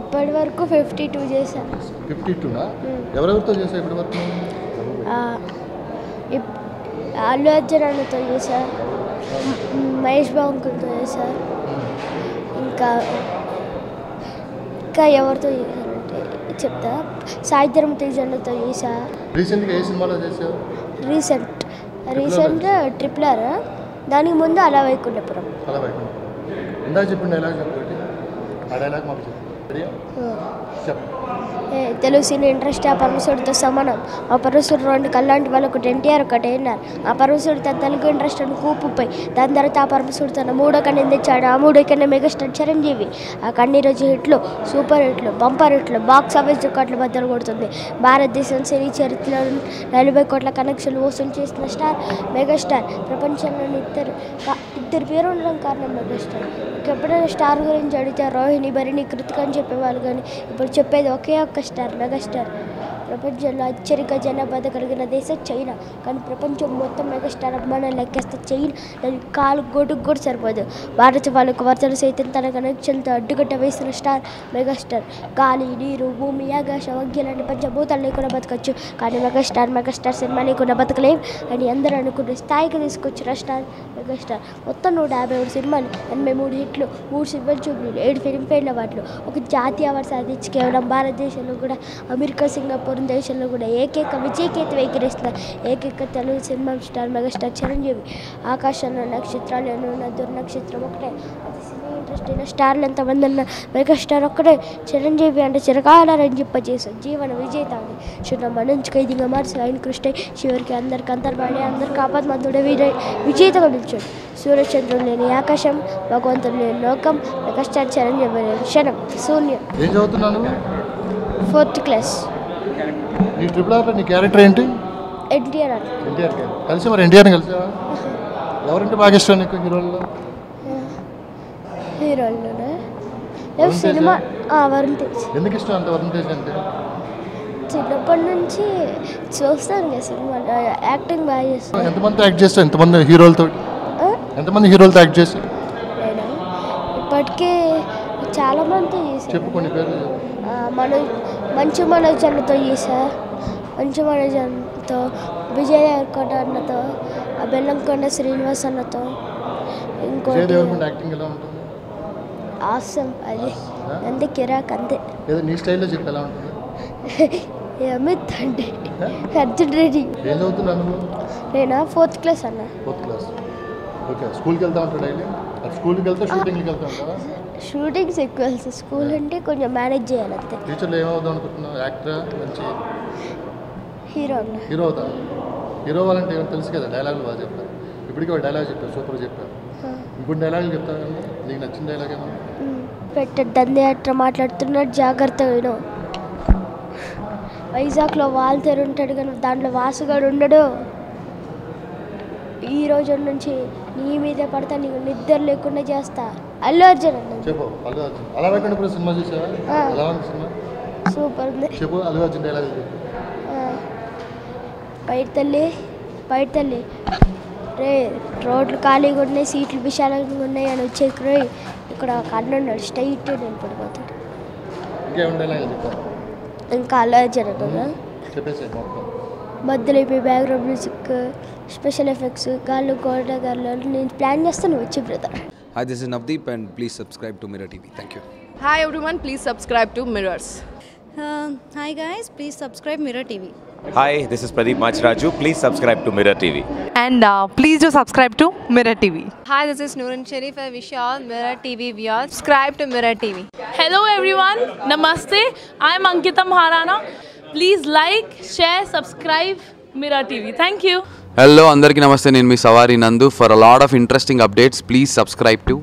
ఇప్పటివరకు 52 చేశాను. 52నా? ఎవరెవరితో చేశా ఇప్పటివరకు? అల్లు అర్జున్ అన్నతో చేశా, మహేష్ బాబుతో చేశా, ఇంకా ఇంకా ఎవరితో చేశానంటే చెప్తా, సాయిధరం తేజన్నతో చేశా. రీసెంట్గా ఏ సినిమాలో చేశావు? రీసెంట్గా ట్రిపుల్ ఆర్, దానికి ముందు అలా వైకుంఠపురం. అలా వైకుంఠపురం ఇందాక చెప్పండి డైలాగ్ చెప్పండి. ఆ డైలాగ్ మాకు చెప్పండి. తెలుగు సినీ ఇంట్రెస్ట్ ఆ పరమశుడితో సమానం, ఆ పరమశుడు రెండు కళ్ళంటి వాళ్ళు ఒకటి ఎన్టీఆర్ ఒకటి ఎన్ఆర్. ఆ పరమశుడు తన తెలుగు ఇంట్రెస్ట్ అని కూపుపై దాని తర్వాత ఆ పరమశుడు తన మూడో కన్నా తెచ్చాడు. ఆ మూడో కన్నా మెగాస్టార్ చిరంజీవి. ఆ కన్నీ రోజు హిట్లు, సూపర్ హిట్లు, బంపర్ హిట్లు, బాక్స్ ఆఫీస్ రికార్డులు బద్దలు కొడుతుంది. భారతదేశం సినీ చరిత్రలో 40 కోట్ల కనెక్షన్లు వసూలు చేసిన స్టార్ మెగాస్టార్. ప్రపంచంలోని ఇద్దరు పేరు ఉండడం కారణం మెగాస్టార్. ఇంకెప్పుడైనా స్టార్ గురించి అడిగితే రోహిణి, భరిణి, కృతిక అని చెప్పేవాళ్ళు, కానీ ఇప్పుడు చెప్పేది ఒకే ఒక్క స్టార్, మెగాస్టార్. ప్రపంచంలో అత్యధిక జనాభా కలిగిన దేశం చైనా, కానీ ప్రపంచం మొత్తం మెగాస్టార్ అభిమానులు లెక్కేస్తే చైనా కాలు గోటుకు కూడా సరిపోదు. భారత వాళ్ళకు వరదలు సైతం తన కనెక్షన్తో అడ్డుగట్ట వేసిన స్టార్ మెగాస్టార్. గాలి, నీరు, భూమి, ఆకాశం, అగ్ని లాంటి పంచభూతాలు లేకుండా బతకచ్చు, కానీ మెగాస్టార్ సినిమా లేకుండా బతకలేం అని అందరూ అనుకునే స్థాయికి తీసుకొచ్చిన స్టార్ మెగాస్టార్. మొత్తం 153 సినిమాలు, 83 హిట్లు, 3 సిల్వర్ జూబ్లీలు, 7 ఫిల్మ్ఫేర్ అవార్డులు, ఒక జాతీయ అవార్డు సాధించి కేవలం భారతదేశంలో కూడా అమెరికా, సింగపూర్ దేశంలో కూడా ఏకైక విజయకేత ఎగిరేస్తున్న ఏకైక Telugu cinema star megastar Chiranjeevi. ఆకాశంలో నక్షత్రాలను ఉన్న దుర్నక్షత్రం ఒకటే, అది సినీ ఇంట్రెస్ట్ అయిన స్టార్లు ఎంతమంది ఉన్న మెగాస్టార్ ఒక్కడే. చిరంజీవి అంటే చిరకాల రంజింపజేశారు, జీవన విజేత అని చిన్న నుంచి ఖైదీగా మార్చి ఆయన కృష్ణ శివరికి అందరికి అంతర్వాడి అందరికి ఆపద్మంతుడే విజేతగా నిలిచాడు. సూర్యచంద్రుడు లేని ఆకాశం, భగవంతుడు లేని లోకం, మెగాస్టార్ చిరంజీవి లేని క్షణం శూన్యం. Fourth class. నీ ట్రిపుల్ ఆర్లో నీ క్యారెక్టర్ ఏంటి? ఎన్టీఆర్. ఎన్టీఆర్ కలిసి మరి ఎన్టీఆర్ని కలిసావా? ఎవరంటే బాగా ఇష్టం నీకు హీరోల్లో? హీరోల్లో సినిమా వరుణ్ తేజ్. ఎందుకు ఇష్టం అంత వరుణ్ తేజ్ అంటే? చిన్నప్పటి నుంచి చూస్తాను కదా సినిమా, యాక్టింగ్ బాగా చేస్తాను. ఎంతమంది యాక్ట్ చేస్తాను? ఎంతమంది హీరోలతో యాక్ట్ చేస్తాను? ఇప్పటికే చాలామంది చేశాను. చెప్పుకోండి పేరు. మంచు మనోజ్ అన్నతో చేశా, విజయ్ దేవరకొండ అన్నతో, బెల్లంకొండ శ్రీనివాస్ అన్నతో, ఇంకోటి ఆసం అది అంతే కిరాక్ అంతే. అమిత్ అంటే అర్జున్ రెడ్డి. నేనా ఫోర్త్ క్లాస్ అన్న. షూటింగ్స్ ఎక్కువ వెళ్తాయి, స్కూల్ అంటే కొంచెం మేనేజ్ చేయాలి అంతే. ఫ్యూచర్లో ఏమవుదాం అనుకుంటున్నావు? యాక్టర్, మంచి హీరో. హీరో అవుతా? హీరో వాళ్ళంటే ఏమో తెలుసు కదా, డైలాగులు బాగా చెప్తారు. ఇప్పటికే ఒక డైలాగ్ చెప్పారు, సూపర్ చెప్పారు. ఇంకొన్ని డైలాగులు చెప్తాను, నీకు నచ్చిన డైలాగ్ ఏమో పెట్టాడు. దందే అట్లా మాట్లాడుతున్నాడు, జాగ్రత్తగా. వైజాగ్లో వాల్తేరు ఉంటాడు, కానీ దాంట్లో వాసుగాడు ఉండడు. ఈ రోజు నుంచి నీ మీదే పడతా, నీకు నిద్ర లేకుండా చేస్తా. అల్లు అర్జున్ అన్న. చెప్పు అల్లు అర్జున్. అలా వైకుంఠపురం సినిమా చూసావా? ఎలా ఉంది సినిమా? సూపర్ ఉంది. చెప్పు అల్లు అర్జున్ డైలాగ్. బయట తల్లి రే, రోడ్లు ఖాళీగా ఉన్నాయి, సీట్లు విశాలంగా ఉన్నాయి అని వచ్చే రోయ్, ఇక్కడ ఒక అన్న ఉన్నాడు స్ట్రైట్ నేను పడిపోతాడు. ఇంకా అల్లు అర్జున్ అన్న మధ్యలో అయిపోయి బ్యాక్గ్రౌండ్ మ్యూజిక్, స్పెషల్ ఎఫెక్ట్స్, గాళ్ళు గోడ గాళ్ళు నేను ప్లాన్ చేస్తాను వచ్చి brother. Hi, this is Navdeep and please subscribe to Mirror TV. Thank you. Hi everyone, please subscribe to Mirrors. Hi guys, please subscribe Mirror TV. Hi, this is Pradeep Machraju. Please subscribe to Mirror TV. And please do subscribe to Mirror TV. Hi, this is Nooran Sharif and Vishal, Mirror TV viewers. Subscribe to Mirror TV. Hello everyone, namaste. I am Ankeetha Maharana. Please like, share, subscribe Mirror TV. Thank you. Hello, andariki namaste. Nenu mi Savari Nandu. For a lot of interesting updates, please subscribe to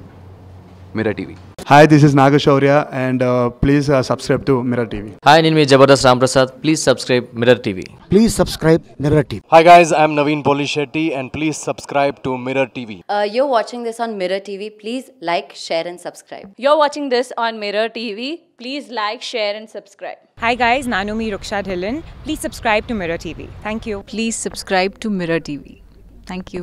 Mirror TV. Hi, this is Nagar Shaurya and please subscribe to Mirror TV. Hi, Nimee Jabardas Ramprasad. Please subscribe Mirror TV. Please subscribe Mirror TV. Hi guys, I am Naveen Polisheti and please subscribe to Mirror TV. You're watching this on Mirror TV. Please like, share and subscribe. You're watching this on Mirror TV. Please like, share and subscribe. Hi guys, Nanumi Rukshad Hillen. Please subscribe to Mirror TV. Thank you. Please subscribe to Mirror TV. Thank you.